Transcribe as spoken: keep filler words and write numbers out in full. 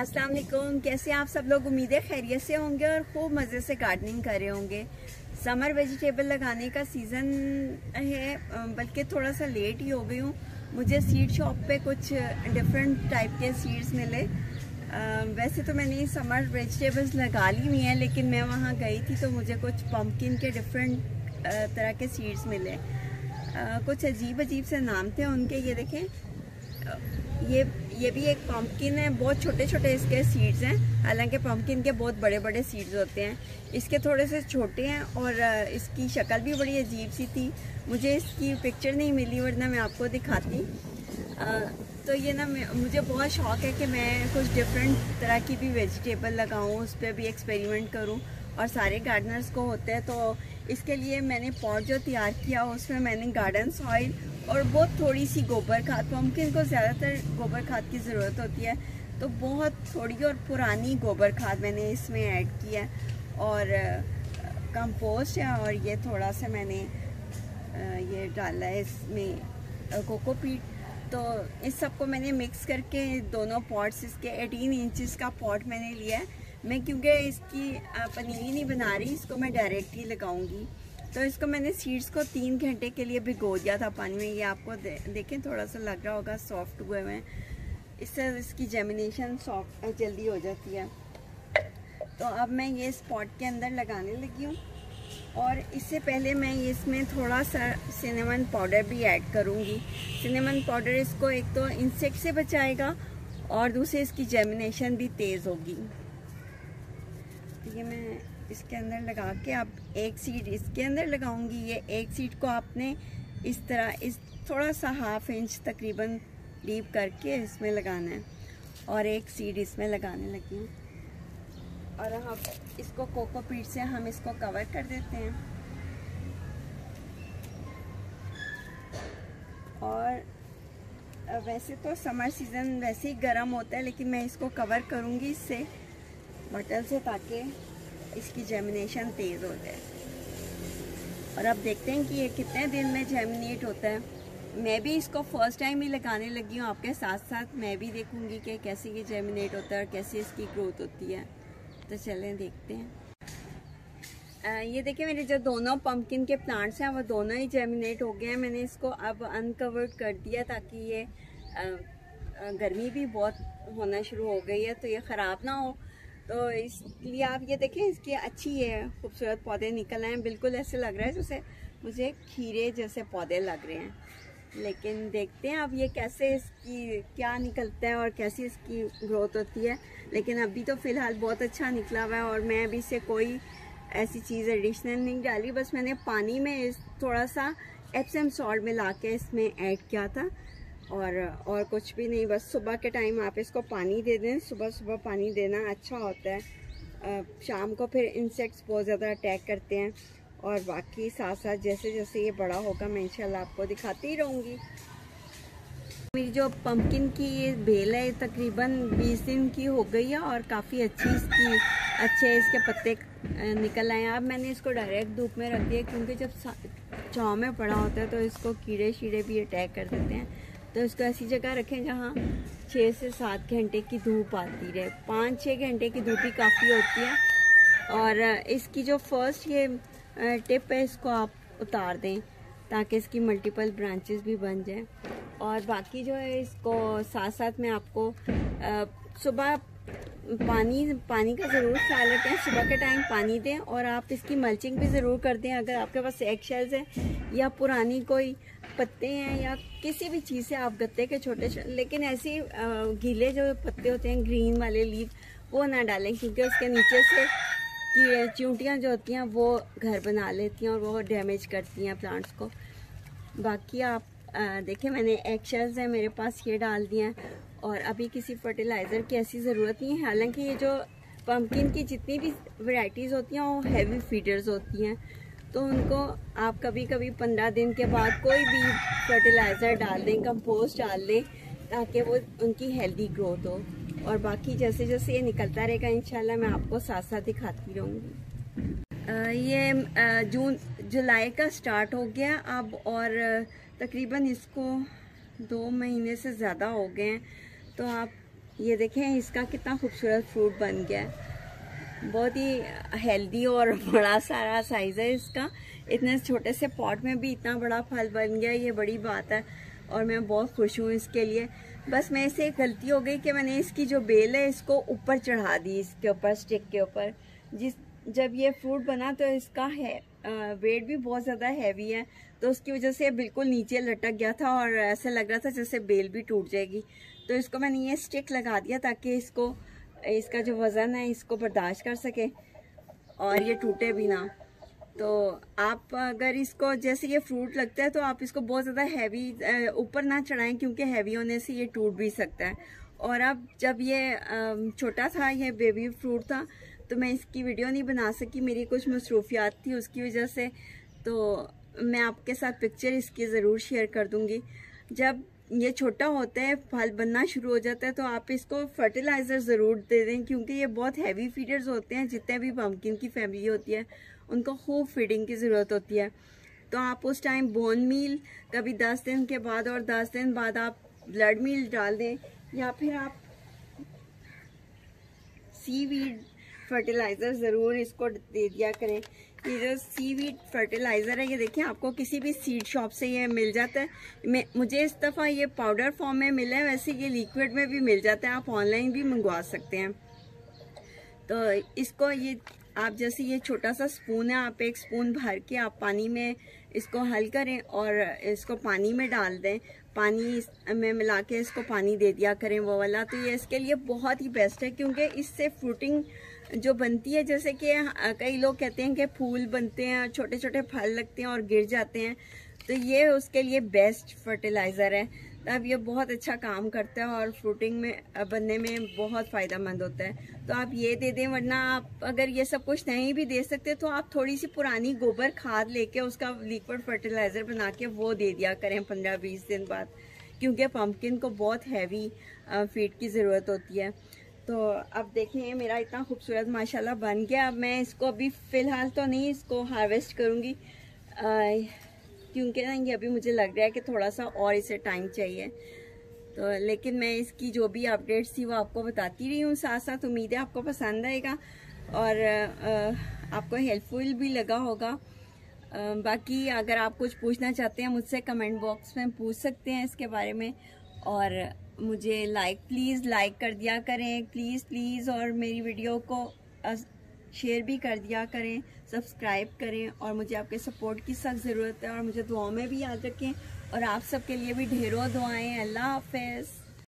अस्सलाम वालेकुम, कैसे आप सब लोग? उम्मीद है खैरियत से होंगे और खूब मज़े से गार्डनिंग कर रहे होंगे। समर वेजिटेबल लगाने का सीज़न है, बल्कि थोड़ा सा लेट ही हो गई हूँ। मुझे सीड शॉप पे कुछ डिफरेंट टाइप के सीड्स मिले। वैसे तो मैंने समर वेजिटेबल्स लगा ली हुई हैं, लेकिन मैं वहाँ गई थी तो मुझे कुछ पम्पकिन के डिफरेंट तरह के सीड्स मिले। कुछ अजीब अजीब से नाम थे उनके। ये देखें, ये ये भी एक पम्पकिन है। बहुत छोटे छोटे इसके सीड्स हैं, हालांकि पम्पकिन के बहुत बड़े बड़े सीड्स होते हैं। इसके थोड़े से छोटे हैं और इसकी शक्ल भी बड़ी अजीब सी थी। मुझे इसकी पिक्चर नहीं मिली, वरना मैं आपको दिखाती। तो ये ना, मुझे बहुत शौक़ है कि मैं कुछ डिफरेंट तरह की भी वेजिटेबल लगाऊँ, उस पर भी एक्सपेरिमेंट करूँ, और सारे गार्डनर्स को होता है। तो इसके लिए मैंने पॉट जो तैयार किया, उसमें मैंने गार्डन सॉइल और बहुत थोड़ी सी गोबर खाद। पम्पकिन को ज़्यादातर गोबर खाद की ज़रूरत होती है, तो बहुत थोड़ी और पुरानी गोबर खाद मैंने इसमें ऐड किया, और कंपोस्ट है, और ये थोड़ा सा मैंने ये डाला है इसमें कोकोपीट। तो इस सबको मैंने मिक्स करके दोनों पॉट्स, इसके अठारह इंचेस का पॉट मैंने लिया है। मैं क्योंकि इसकी पनीरी नहीं बना रही, इसको मैं डायरेक्ट ही लगाऊंगी। तो इसको मैंने सीड्स को तीन घंटे के लिए भिगो दिया था पानी में। ये आपको दे, देखें थोड़ा सा लग रहा होगा सॉफ्ट हुए हुए हैं। इससे इसकी जर्मिनेशन सॉफ्ट जल्दी हो जाती है। तो अब मैं ये स्पॉट के अंदर लगाने लगी हूँ, और इससे पहले मैं इसमें थोड़ा सा सिनेमन पाउडर भी ऐड करूँगी। सिनेमन पाउडर इसको एक तो इंसेक्ट से बचाएगा, और दूसरे इसकी जर्मिनेशन भी तेज़ होगी। ये मैं इसके अंदर लगा के, आप एक सीड इसके अंदर लगाऊंगी। ये एक सीड को आपने इस तरह इस थोड़ा सा हाफ इंच तकरीबन डीप करके इसमें लगाना है, और एक सीड इसमें लगाने लगी हूँ। और हम इसको कोकोपीट से हम इसको कवर कर देते हैं, और वैसे तो समर सीज़न वैसे ही गर्म होता है, लेकिन मैं इसको कवर करूँगी इससे बटल से, ताकि इसकी जर्मिनेशन तेज़ हो जाए। और अब देखते हैं कि ये कितने दिन में जर्मिनेट होता है। मैं भी इसको फर्स्ट टाइम ही लगाने लगी हूँ, आपके साथ साथ मैं भी देखूँगी कि कैसे ये जर्मिनेट होता है और कैसे इसकी ग्रोथ होती है। तो चलें देखते हैं। आ, ये देखिए, मेरे जो दोनों पम्पकिन के प्लांट्स हैं वो दोनों ही जर्मिनेट हो गए हैं। मैंने इसको अब अनकवर कर दिया, ताकि ये आ, गर्मी भी बहुत होना शुरू हो गई है, तो ये ख़राब ना हो। तो इसलिए आप ये देखें, इसकी अच्छी है, खूबसूरत पौधे निकल आए हैं। बिल्कुल ऐसे लग रहा है जैसे मुझे खीरे जैसे पौधे लग रहे हैं। लेकिन देखते हैं अब ये कैसे, इसकी क्या निकलता है और कैसी इसकी ग्रोथ होती है। लेकिन अभी तो फ़िलहाल बहुत अच्छा निकला हुआ है, और मैं अभी इसे कोई ऐसी चीज़ एडिशनल नहीं डाली। बस मैंने पानी में इस थोड़ा सा एप्सम सॉल्ट मिला के इसमें ऐड किया था, और और कुछ भी नहीं। बस सुबह के टाइम आप इसको पानी दे दें, सुबह सुबह पानी देना अच्छा होता है। शाम को फिर इंसेक्ट्स बहुत ज़्यादा अटैक करते हैं। और बाकी साथ साथ जैसे जैसे ये बड़ा होगा, मैं इंशाल्लाह आपको दिखाती ही रहूँगी। मेरी जो पम्पकिन की ये बेल है, तकरीबन बीस दिन की हो गई है, और काफ़ी अच्छी इसकी अच्छे इसके पत्ते निकल आए हैं। अब मैंने इसको डायरेक्ट धूप में रख दिया, क्योंकि जब छाँव में पड़ा होता है तो इसको कीड़े शीड़े भी अटैक कर देते हैं। तो इसको ऐसी जगह रखें जहाँ छः से सात घंटे की धूप आती रहे। पाँच छः घंटे की धूप ही काफ़ी होती है। और इसकी जो फर्स्ट ये टिप है, इसको आप उतार दें, ताकि इसकी मल्टीपल ब्रांचेस भी बन जाएं। और बाकी जो है, इसको साथ साथ में आपको आ, सुबह पानी पानी का ज़रूर ख्याल रखें। सुबह के टाइम पानी दें, और आप इसकी मल्चिंग भी ज़रूर कर दें। अगर आपके पास एग शेल्स हैं, या पुरानी कोई पत्ते हैं, या किसी भी चीज़ से आप गत्ते के छोटे छोटे, लेकिन ऐसे गीले जो पत्ते होते हैं, ग्रीन वाले लीफ, वो ना डालें, क्योंकि उसके नीचे से की चींटियाँ जो होती हैं वो घर बना लेती हैं, और वो डैमेज करती हैं प्लांट्स को। बाकी आप देखें, मैंने एग शेल्स हैं मेरे पास, ये डाल दिए हैं, और अभी किसी फर्टिलाइज़र की ऐसी ज़रूरत नहीं है। हालांकि ये जो पम्पकिन की जितनी भी वैरायटीज़ होती हैं, वो हैवी फीडर्स होती हैं, तो उनको आप कभी कभी पंद्रह दिन के बाद कोई भी फर्टिलाइज़र डाल दें, कंपोस्ट डाल दें, ताकि वो उनकी हेल्दी ग्रोथ हो। और बाकी जैसे जैसे ये निकलता रहेगा, इंशाल्लाह मैं आपको साथ साथ दिखाती रहूँगी। ये जून जुलाई का स्टार्ट हो गया अब, और तकरीबन इसको दो महीने से ज़्यादा हो गए हैं। तो आप ये देखें इसका कितना खूबसूरत फ्रूट बन गया है, बहुत ही हेल्दी और बड़ा सारा साइज़ है इसका। इतने छोटे से पॉट में भी इतना बड़ा फल बन गया, ये बड़ी बात है और मैं बहुत खुश हूँ इसके लिए। बस मैं इसे एक गलती हो गई कि मैंने इसकी जो बेल है इसको ऊपर चढ़ा दी, इसके ऊपर स्टिक के ऊपर। जिस जब ये फ्रूट बना तो इसका है वेट भी बहुत ज़्यादा हैवी है, तो उसकी वजह से बिल्कुल नीचे लटक गया था और ऐसा लग रहा था जैसे बेल भी टूट जाएगी। तो इसको मैंने ये स्टिक लगा दिया ताकि इसको इसका जो वज़न है इसको बर्दाश्त कर सके और ये टूटे भी ना। तो आप अगर इसको जैसे ये फ्रूट लगता है तो आप इसको बहुत ज़्यादा हैवी ऊपर ना चढ़ाएं क्योंकि हैवी होने से ये टूट भी सकता है। और अब जब ये छोटा था, ये बेबी फ्रूट था, तो मैं इसकी वीडियो नहीं बना सकी, मेरी कुछ मसरूफियात थी उसकी वजह से। तो मैं आपके साथ पिक्चर इसकी ज़रूर शेयर कर दूँगी। जब ये छोटा होता है, फल बनना शुरू हो जाता है, तो आप इसको फर्टिलाइज़र ज़रूर दे दें क्योंकि ये बहुत हैवी फीडर्स होते हैं। जितने भी पम्पकिन की फैमिली होती है उनको खूब फीडिंग की ज़रूरत होती है। तो आप उस टाइम बोन मील कभी दस दिन के बाद और दस दिन बाद आप ब्लड मील डाल दें, या फिर आप सीवीड फर्टिलाइज़र ज़रूर इसको दे दिया करें। ये जो सीवीड फर्टिलाइज़र है, ये देखिए आपको किसी भी सीड शॉप से ये मिल जाता है। मैं मुझे इस दफ़ा ये पाउडर फॉर्म में मिला है, वैसे ये लिक्विड में भी मिल जाता है, आप ऑनलाइन भी मंगवा सकते हैं। तो इसको ये आप जैसे ये छोटा सा स्पून है, आप एक स्पून भर के आप पानी में इसको हल करें और इसको पानी में डाल दें, पानी में मिला के इसको पानी दे दिया करें वो वाला। तो ये इसके लिए बहुत ही बेस्ट है क्योंकि इससे फ्रूटिंग जो बनती है, जैसे कि कई लोग कहते हैं कि फूल बनते हैं, छोटे छोटे फल लगते हैं और गिर जाते हैं, तो ये उसके लिए बेस्ट फर्टिलाइज़र है। तब ये बहुत अच्छा काम करता है और फ्रूटिंग में बनने में बहुत फ़ायदेमंद होता है। तो आप ये दे दें, वरना आप अगर ये सब कुछ नहीं भी दे सकते तो आप थोड़ी सी पुरानी गोबर खाद लेके उसका लिक्विड फर्टिलाइज़र बना के वो दे दिया करें पंद्रह बीस दिन बाद, क्योंकि पम्पकिन को बहुत हैवी फीड की ज़रूरत होती है। तो अब देखें मेरा इतना खूबसूरत माशाल्लाह बन गया। अब मैं इसको अभी फ़िलहाल तो नहीं इसको हार्वेस्ट करूँगी क्योंकि ना ये अभी मुझे लग रहा है कि थोड़ा सा और इसे टाइम चाहिए। तो लेकिन मैं इसकी जो भी अपडेट्स थी वो आपको बताती रही हूँ साथ साथ। उम्मीद है आपको पसंद आएगा और आपको हेल्पफुल भी लगा होगा। बाकी अगर आप कुछ पूछना चाहते हैं मुझसे कमेंट बॉक्स में पूछ सकते हैं इसके बारे में। और मुझे लाइक प्लीज़ लाइक कर दिया करें प्लीज़ प्लीज़ और मेरी वीडियो को शेयर भी कर दिया करें, सब्सक्राइब करें। और मुझे आपके सपोर्ट की सख्त ज़रूरत है और मुझे दुआओं में भी याद रखें। और आप सबके लिए भी ढेरों दुआएं। अल्लाह हाफ़िज़।